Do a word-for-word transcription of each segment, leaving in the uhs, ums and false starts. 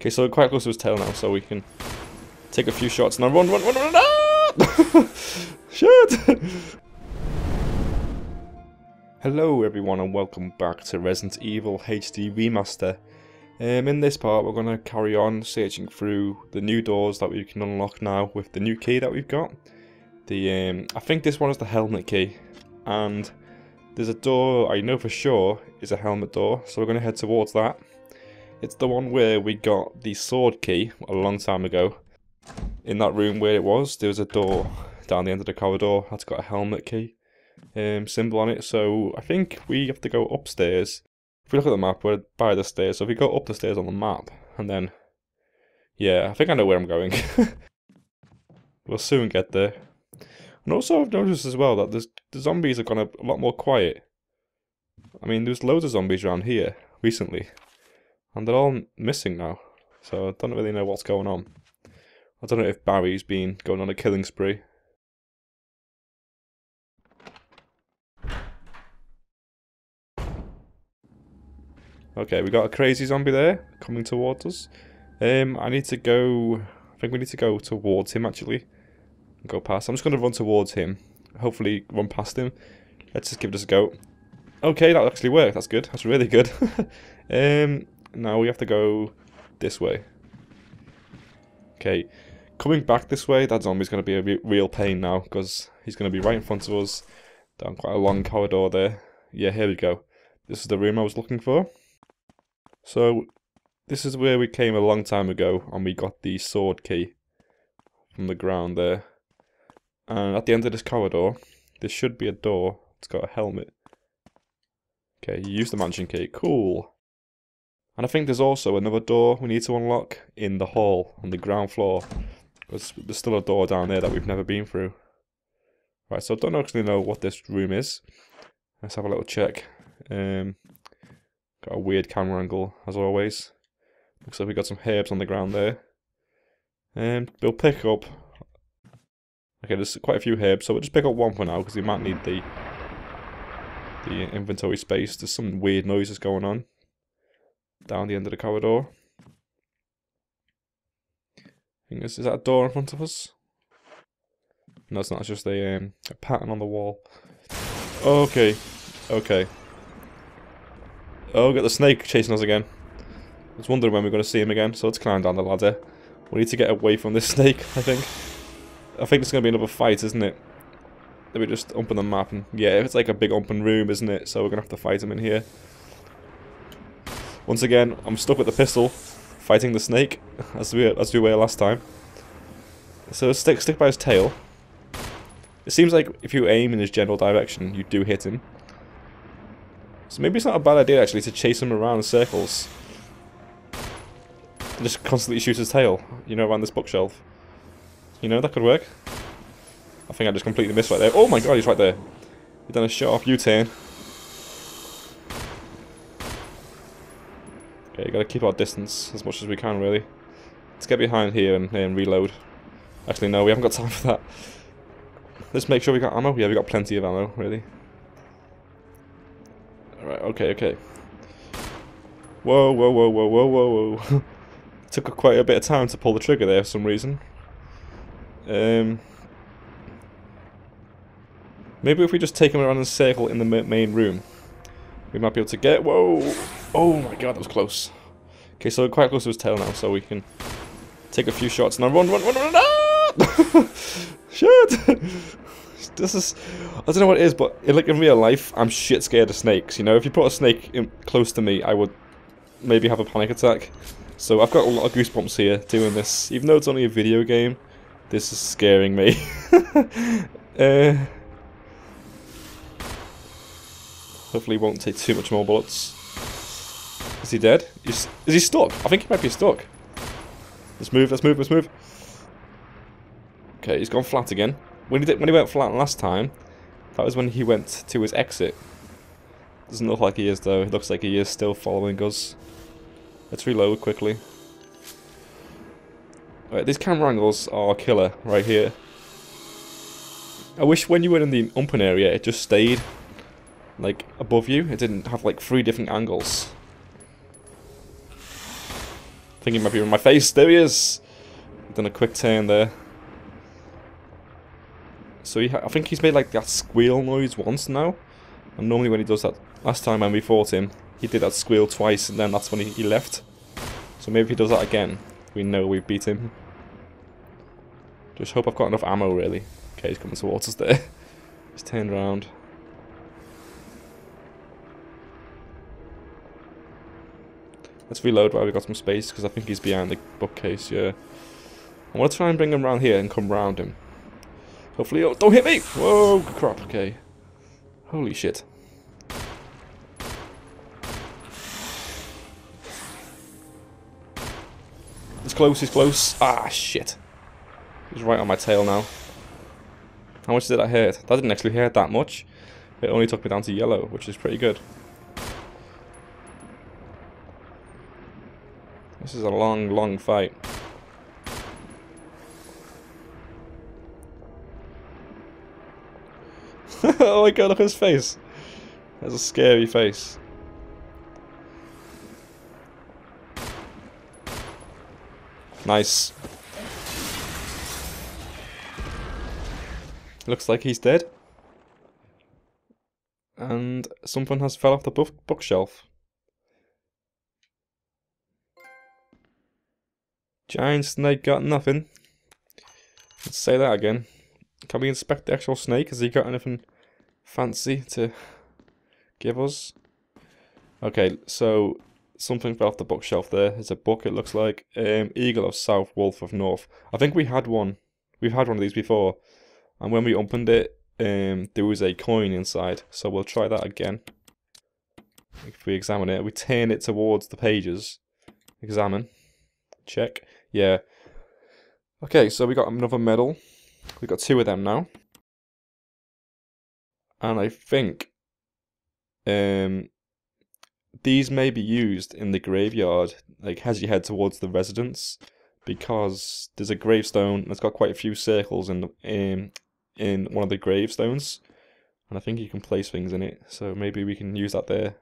Okay, so we're quite close to his tail now, so we can take a few shots. Now run, run, run, run, ah! Shit! Hello everyone and welcome back to Resident Evil H D Remaster. Um, in this part we're going to carry on searching through the new doors that we can unlock now with the new key that we've got. The um, I think this one is the helmet key, and there's a door I know for sure is a helmet door, so we're going to head towards that. It's the one where we got the sword key a long time ago. In that room where it was, there was a door down the end of the corridor that's got a helmet key Um, symbol on it, so I think we have to go upstairs. If we look at the map, we're by the stairs, so if we go up the stairs on the map, and then, yeah, I think I know where I'm going. We'll soon get there. And also I've noticed as well that the zombies have gone a lot more quiet. I mean, there's loads of zombies around here recently, and they're all missing now, so I don't really know what's going on. I don't know if Barry's been going on a killing spree. Okay, we got a crazy zombie there, coming towards us. Um, I need to go... I think we need to go towards him, actually. Go past. I'm just going to run towards him. Hopefully run past him. Let's just give this a go. Okay, that actually worked. That's good. That's really good. um, now we have to go this way. Okay, coming back this way, that zombie's going to be a re real pain now, because he's going to be right in front of us. Down quite a long corridor there. Yeah, here we go. This is the room I was looking for. So, this is where we came a long time ago, and we got the sword key from the ground there. And at the end of this corridor, there should be a door. It's got a helmet. Okay, you use the mansion key. Cool. And I think there's also another door we need to unlock in the hall, on the ground floor. There's, there's still a door down there that we've never been through. Right, so I don't actually know what this room is. Let's have a little check. Um... Got a weird camera angle, as always. Looks like we got some herbs on the ground there. And we'll pick up... Okay, there's quite a few herbs, so we'll just pick up one for now, because we might need the... the inventory space. There's some weird noises going on down the end of the corridor. I think this... is that a door in front of us? No, it's not, it's just a, um, a pattern on the wall. Okay, okay. Oh, got the snake chasing us again. I was wondering when we were going to see him again, so let's climb down the ladder. We need to get away from this snake, I think. I think it's going to be another fight, isn't it? Let me just open the map. And yeah, it's like a big open room, isn't it? So we're going to have to fight him in here. Once again, I'm stuck with the pistol, fighting the snake, as we, as we were last time. So stick, stick by his tail. It seems like if you aim in his general direction, you do hit him. So maybe it's not a bad idea, actually, to chase him around in circles. And just constantly shoot his tail, you know, around this bookshelf. You know, that could work. I think I just completely missed right there. Oh my god, he's right there. He's done a sharp U-turn. Okay, you gotta keep our distance as much as we can, really. Let's get behind here and, and reload. Actually, no, we haven't got time for that. Let's make sure we got ammo. Yeah, we got plenty of ammo, really. Right, okay, okay. Whoa, whoa, whoa, whoa, whoa, whoa, whoa. Took quite a bit of time to pull the trigger there for some reason. Um, maybe if we just take him around in a circle in the main room, we might be able to get... Whoa! Oh my god, that was close. Okay, so we're quite close to his tail now, so we can take a few shots. Now run, run, run, run, ah! Shit! This is... I don't know what it is, but in, like, in real life, I'm shit scared of snakes, you know? If you put a snake in close to me, I would maybe have a panic attack. So I've got a lot of goosebumps here doing this. Even though it's only a video game, this is scaring me. uh, hopefully he won't take too much more bullets. Is he dead? Is, is he stuck? I think he might be stuck. Let's move, let's move, let's move. Okay, he's gone flat again. When he, did, when he went flat last time, that was when he went to his exit. Doesn't look like he is, though. It looks like he is still following us. Let's reload quickly. Right, these camera angles are killer right here. I wish when you were in the open area, it just stayed like above you. It didn't have like three different angles. I think he might be in my face. There he is. Done a quick turn there. So he ha I think he's made like that squeal noise once now. And normally when he does that, last time when we fought him, he did that squeal twice and then that's when he, he left. So maybe if he does that again, we know we've beat him. Just hope I've got enough ammo really. Okay, he's coming towards us there. He's turned around. Let's reload while we've got some space because I think he's behind the bookcase, yeah. I want to try and bring him around here and come round him. Hopefully, oh, don't hit me! Whoa, crap, okay. Holy shit. It's close, it's close. Ah, shit. He's right on my tail now. How much did that hurt? That didn't actually hurt that much. It only took me down to yellow, which is pretty good. This is a long, long fight. Oh my god, look at his face. That's a scary face. Nice. Looks like he's dead. And something has fell off the book bookshelf. Giant snake got nothing. Let's say that again. Can we inspect the actual snake? Has he got anything fancy to give us? Okay, so something fell off the bookshelf there. It's a book, it looks like. Um, Eagle of South, Wolf of North. I think we had one. We've had one of these before. And when we opened it, um, there was a coin inside. So we'll try that again. If we examine it, we turn it towards the pages. Examine. Check. Yeah. Okay, so we got another medal. We've got two of them now. And I think um, these may be used in the graveyard, like as you head towards the residence, because there's a gravestone that's got quite a few circles in, the, in, in one of the gravestones. And I think you can place things in it, so maybe we can use that there.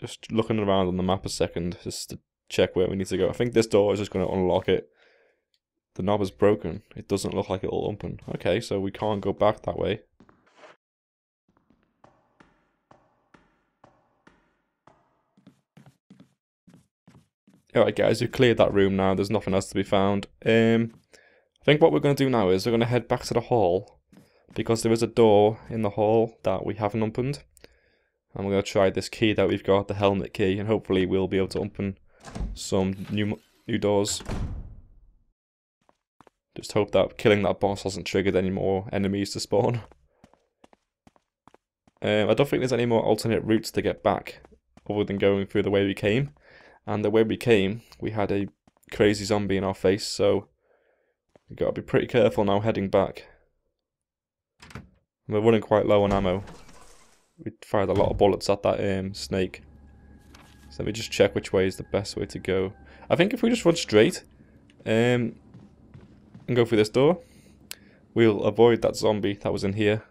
Just looking around on the map a second, just to check where we need to go. I think this door is just going to unlock it. The knob is broken. It doesn't look like it'll open. Okay, so we can't go back that way. Alright guys, we've cleared that room now. There's nothing else to be found. Um, I think what we're going to do now is we're going to head back to the hall. Because there is a door in the hall that we haven't opened. And we're going to try this key that we've got, the helmet key. And hopefully we'll be able to open some new, new doors. Just hope that killing that boss hasn't triggered any more enemies to spawn. Um, I don't think there's any more alternate routes to get back, other than going through the way we came. And the way we came, we had a crazy zombie in our face, so we've got to be pretty careful now heading back. We're running quite low on ammo. We fired a lot of bullets at that um, snake. So let me just check which way is the best way to go. I think if we just run straight, um... and go through this door, we'll avoid that zombie that was in here.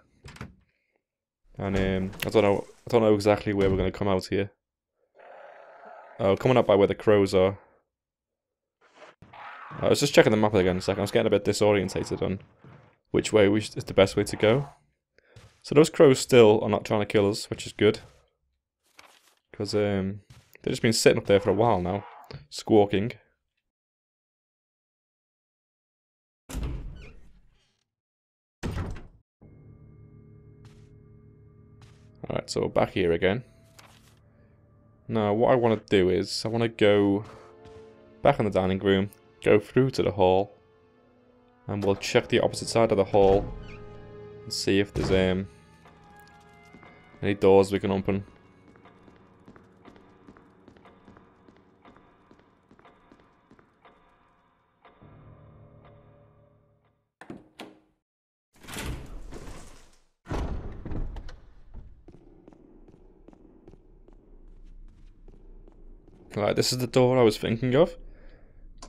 And um, I don't know, I don't know exactly where we're going to come out here. Oh, coming up by where the crows are. I was just checking the map again a second. I was getting a bit disorientated on which way we is the best way to go. So those crows still are not trying to kill us, which is good, because um, they've just been sitting up there for a while now, squawking. Alright, so we're back here again. Now, what I want to do is, I want to go back in the dining room, go through to the hall, and we'll check the opposite side of the hall, and see if there's um, any doors we can open. Right, this is the door I was thinking of.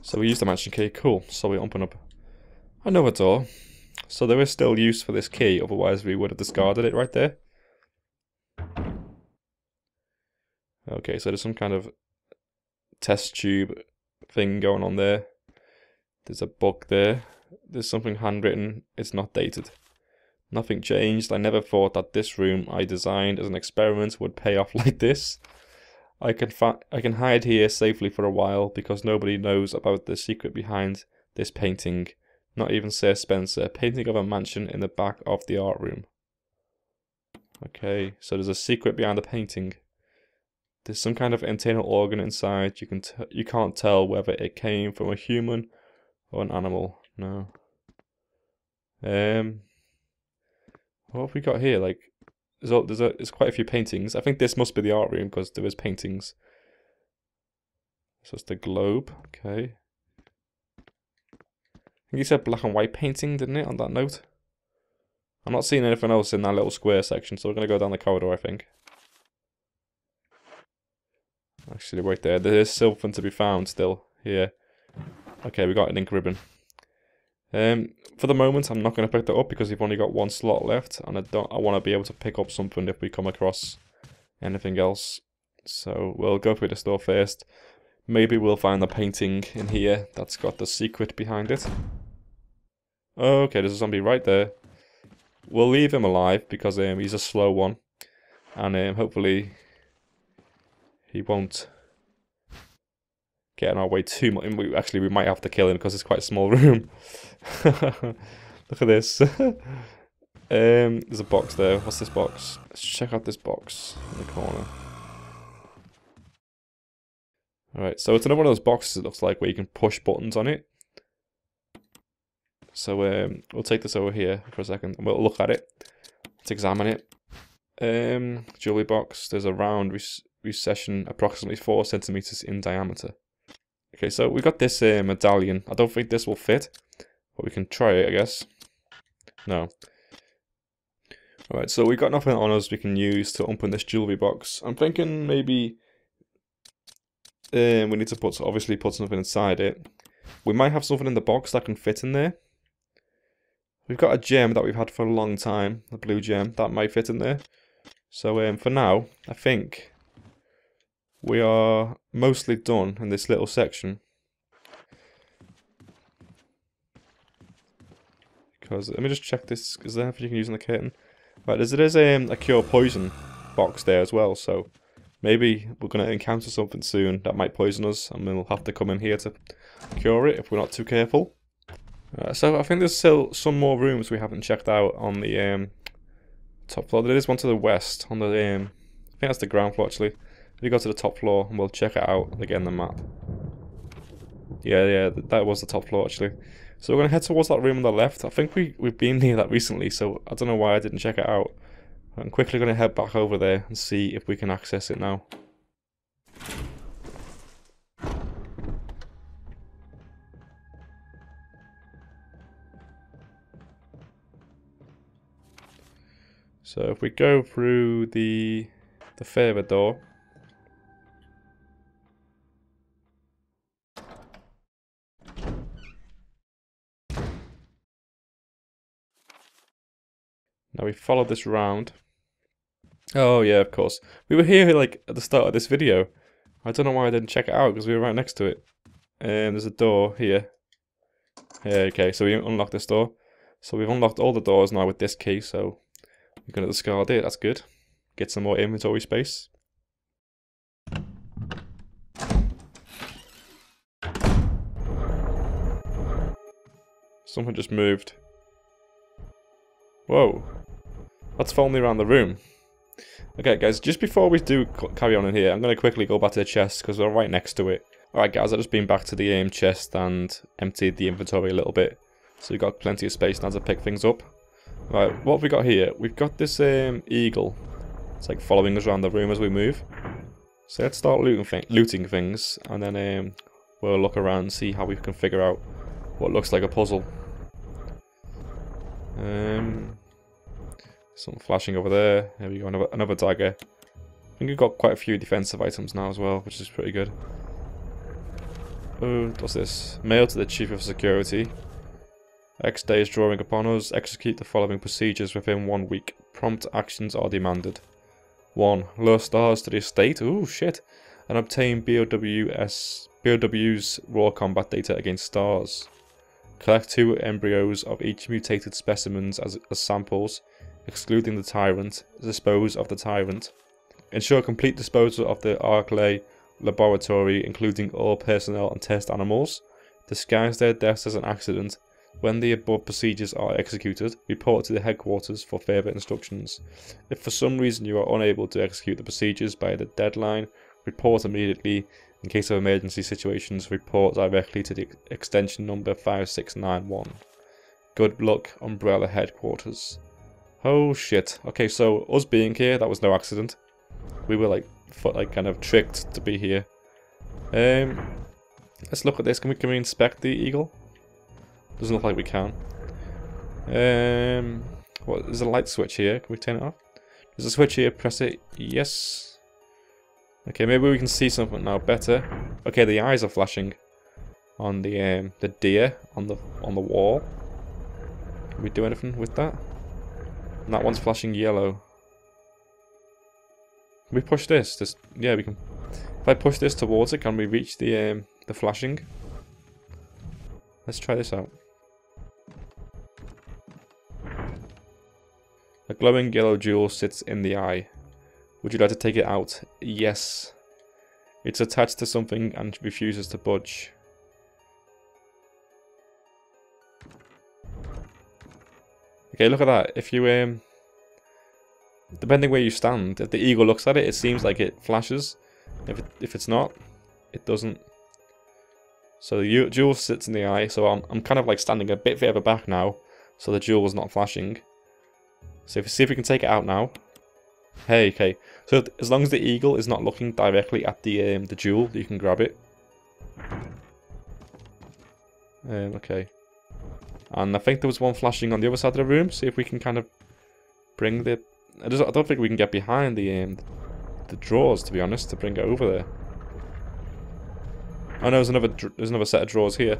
So we use the mansion key, cool. So we open up another door. So there is still use for this key, otherwise we would have discarded it right there. Okay, so there's some kind of test tube thing going on there. There's a book there. There's something handwritten. It's not dated. Nothing changed. I never thought that this room I designed as an experiment would pay off like this. I can fa I can hide here safely for a while because nobody knows about the secret behind this painting. Not even Sir Spencer. Painting of a mansion in the back of the art room. Okay, so there's a secret behind the painting. There's some kind of internal organ inside. You can t you can't tell whether it came from a human or an animal. No. Um. What have we got here? Like, there's all, there's, a, there's quite a few paintings. I think this must be the art room because there is paintings. So it's the globe. Okay. I think you said black and white painting, didn't it? On that note. I'm not seeing anything else in that little square section, so we're gonna go down the corridor, I think. Actually, wait there. There is something to be found still here. Okay, we got an ink ribbon. Um, for the moment, I'm not going to pick that up because we've only got one slot left, and I don't. I want to be able to pick up something if we come across anything else. So we'll go through the store first. Maybe we'll find the painting in here that's got the secret behind it. Okay, there's a zombie right there. We'll leave him alive because um, he's a slow one, and um, hopefully he won't get in our way too much. We, actually, we might have to kill him because it's quite a small room. Look at this. um, there's a box there. What's this box? Let's check out this box in the corner. Alright, so it's another one of those boxes, it looks like, where you can push buttons on it. So um, we'll take this over here for a second and we'll look at it. Let's examine it. Um, jewelry box. There's a round res recession approximately four centimeters in diameter. Okay, so we got this uh, medallion. I don't think this will fit, but we can try it, I guess. No. Alright, so we got nothing on us we can use to open this jewelry box. I'm thinking maybe uh, we need to put, obviously put something inside it. We might have something in the box that can fit in there. We've got a gem that we've had for a long time, a blue gem, that might fit in there. So um, for now, I think we are mostly done in this little section. Because, let me just check this, is there anything you can use in the curtain? Right, there is um, a cure poison box there as well, so maybe we're going to encounter something soon that might poison us, and we'll have to come in here to cure it if we're not too careful. Uh, so I think there's still some more rooms we haven't checked out on the um, top floor. There is one to the west, on the um, I think that's the ground floor actually. We go to the top floor and we'll check it out again, the map. Yeah, yeah, that was the top floor actually. So we're going to head towards that room on the left. I think we, we've been near that recently, so I don't know why I didn't check it out. I'm quickly going to head back over there and see if we can access it now. So if we go through the the further door, now we follow this round. Oh yeah, of course. We were here like at the start of this video. I don't know why I didn't check it out because we were right next to it. And there's a door here. Yeah, okay, so we unlocked this door. So we've unlocked all the doors now with this key. So we're gonna discard it. That's good. Get some more inventory space. Someone just moved. Whoa! That's following me around the room. Okay, guys. Just before we do carry on in here, I'm gonna quickly go back to the chest because we're right next to it. All right, guys. I've just been back to the um, chest and emptied the inventory a little bit, so we've got plenty of space now to pick things up. Right, what have we got here? We've got this um, eagle. It's like following us around the room as we move. So let's start looting, thi looting things, and then um, we'll look around and see how we can figure out what looks like a puzzle. Um, something flashing over there. There we go, another, another dagger. I think we've got quite a few defensive items now as well, which is pretty good. Oh, what's this? Mail to the Chief of Security. X day is drawing upon us. Execute the following procedures within one week. Prompt actions are demanded. one. Lure stars to the estate. Ooh, shit. And obtain B O W's raw combat data against stars. Collect two embryos of each mutated specimens as, as samples, excluding the tyrant. Dispose of the tyrant. Ensure complete disposal of the Arklay laboratory, including all personnel and test animals. Disguise their deaths as an accident. When the above procedures are executed, report to the headquarters for further instructions. If for some reason you are unable to execute the procedures by the deadline, report immediately. In case of emergency situations, report directly to the extension number five six nine one. Good luck, Umbrella headquarters. Oh shit. Okay, so us being here, that was no accident. We were like, like kind of tricked to be here. Um, let's look at this. Can we, can we inspect the eagle? Doesn't look like we can. Um, what, there's a light switch here. Can we turn it off? There's a switch here. Press it. Yes. Okay, maybe we can see something now better. Okay, the eyes are flashing on the um, the deer on the on the wall. Can we do anything with that? And that one's flashing yellow. Can we push this? This yeah, we can. If I push this towards it, can we reach the um, the flashing? Let's try this out. A glowing yellow jewel sits in the eye. Would you like to take it out? Yes. It's attached to something and refuses to budge. Okay, look at that. If you um, depending where you stand, if the eagle looks at it, it seems like it flashes. If it, if it's not, it doesn't. So the jewel sits in the eye, so I'm, I'm kind of like standing a bit further back now, so the jewel is not flashing. So if, see if we can take it out now. Hey, okay. So as long as the eagle is not looking directly at the um, the jewel, you can grab it. Um, okay. And I think there was one flashing on the other side of the room. See if we can kind of bring the... I, just, I don't think we can get behind the, um, the drawers, to be honest, to bring it over there. Oh no, there's another there's another set of drawers here.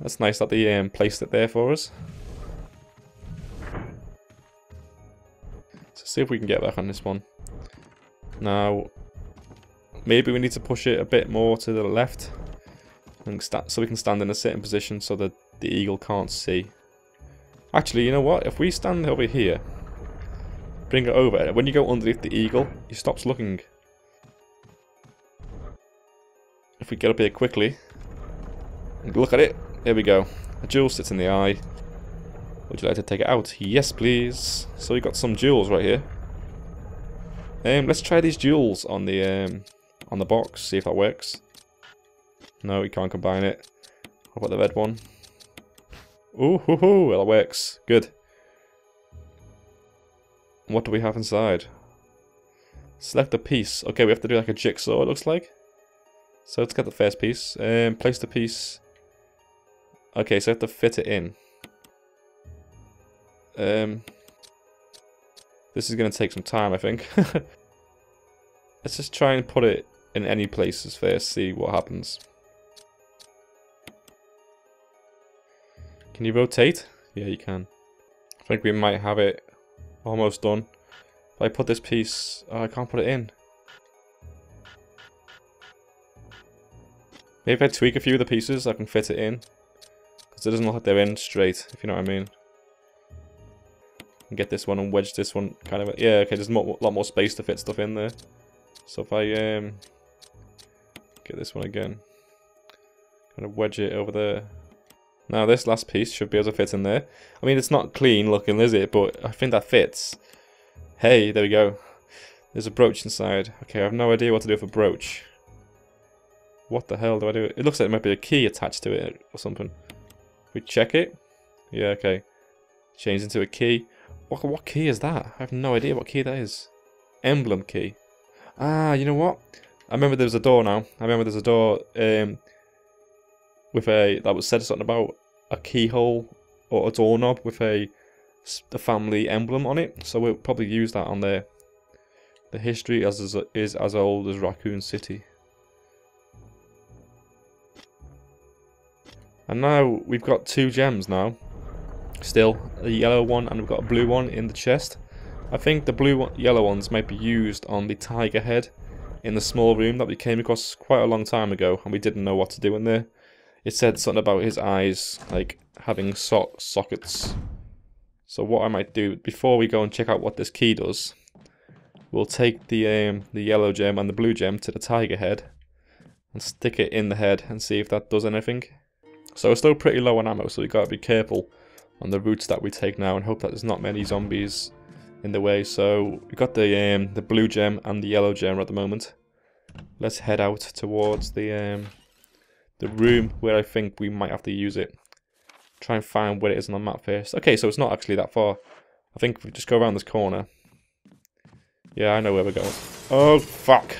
That's nice that they um, placed it there for us. So see if we can get back on this one. Now, maybe we need to push it a bit more to the left, and so we can stand in a certain position so that the eagle can't see. Actually, you know what? If we stand over here, bring it over. When you go underneath the eagle, he stops looking. If we get up here quickly and look at it, there we go. A jewel sits in the eye. Would you like to take it out? Yes, please. So we got some jewels right here. Um, let's try these jewels on the um, on the box. See if that works. No, we can't combine it. How about the red one? Ooh, hoo, hoo, well, that works. Good. What do we have inside? Select a piece. Okay, we have to do like a jigsaw. It looks like. So let's get the first piece. Um, place the piece. Okay, so I have to fit it in. Um, this is going to take some time, I think. Let's just try and put it in any places first, see what happens. Can you rotate? Yeah, you can. I think we might have it almost done. If I put this piece... Oh, I can't put it in. Maybe if I tweak a few of the pieces, I can fit it in. Because it doesn't look like they're in straight, if you know what I mean. And get this one and wedge this one, kind of. Yeah, okay, there's a lot more space to fit stuff in there. So if I um, get this one again, kind of wedge it over there. Now this last piece should be able to fit in there. I mean, it's not clean looking, is it? But I think that fits. Hey, there we go. There's a brooch inside. Okay, I have no idea what to do with a brooch. What the hell do I do? It looks like it might be a key attached to it or something. We check it. Yeah, okay. Change into a key. What, what key is that? I have no idea what key that is. Emblem key. Ah, you know what? I remember there was a door now. I remember there's a door um, with a that was said something about a keyhole or a doorknob with a the family emblem on it. So we'll probably use that on there. The history as is, is as old as Raccoon City. And now we've got two gems now. Still, a yellow one and we've got a blue one in the chest. I think the blue yellow ones might be used on the tiger head in the small room that we came across quite a long time ago, and we didn't know what to do in there. It said something about his eyes, like, having so sockets. So what I might do, before we go and check out what this key does, we'll take the um, the yellow gem and the blue gem to the tiger head and stick it in the head and see if that does anything. So we're still pretty low on ammo, so we gotta be careful on the routes that we take now and hope that there's not many zombies in the way. So we got the um, the blue gem and the yellow gem at the moment. Let's head out towards the um, the room where I think we might have to use it. Try and find where it is on the map first. Okay, so it's not actually that far. I think if we just go around this corner. Yeah, I know where we're going. Oh, fuck.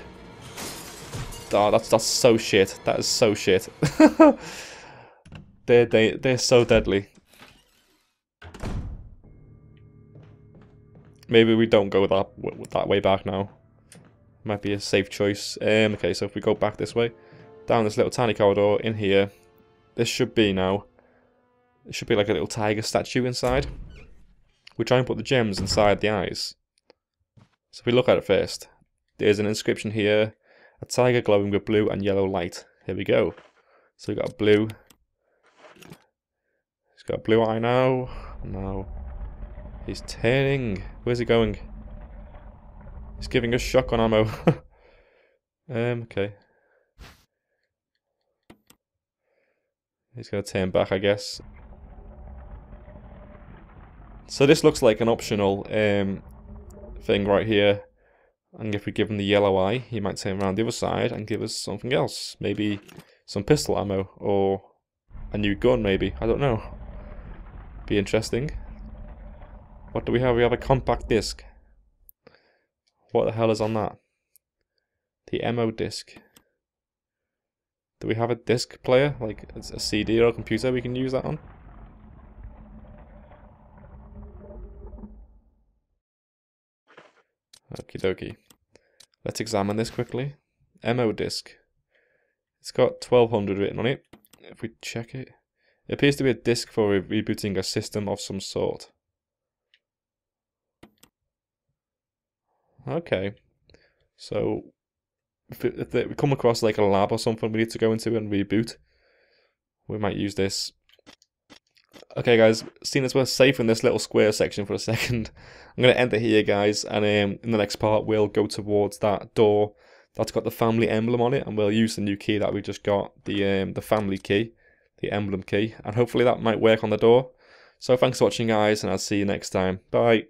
Oh, that's, that's so shit. That is so shit. they're, they, they're so deadly. Maybe we don't go that, that way back now. Might be a safe choice. Um, okay, so if we go back this way, down this little tiny corridor, in here. This should be now. It should be like a little tiger statue inside. We try and put the gems inside the eyes. So if we look at it first, there's an inscription here. A tiger glowing with blue and yellow light. Here we go. So we got a blue. He's got a blue eye now. No. He's turning. Where's he going? He's giving us shotgun ammo. um, okay. He's going to turn back, I guess. So this looks like an optional um, thing right here. And if we give him the yellow eye, he might turn around the other side and give us something else. Maybe some pistol ammo or a new gun, maybe. I don't know. Be interesting. What do we have? We have a compact disc. What the hell is on that? The M O disc. Do we have a disc player? Like a C D or a computer we can use that on? Okie dokie. Let's examine this quickly. M O disk. It's got twelve hundred written on it. If we check it, it appears to be a disk for re rebooting a system of some sort. Okay. So, if, it, if we come across like a lab or something we need to go into and reboot, we might use this. Okay guys, seeing as we're safe in this little square section for a second, I'm going to end it here guys, and um, in the next part we'll go towards that door that's got the family emblem on it, and we'll use the new key that we just got, the um, the family key, the emblem key, and hopefully that might work on the door. So thanks for watching guys, and I'll see you next time. Bye!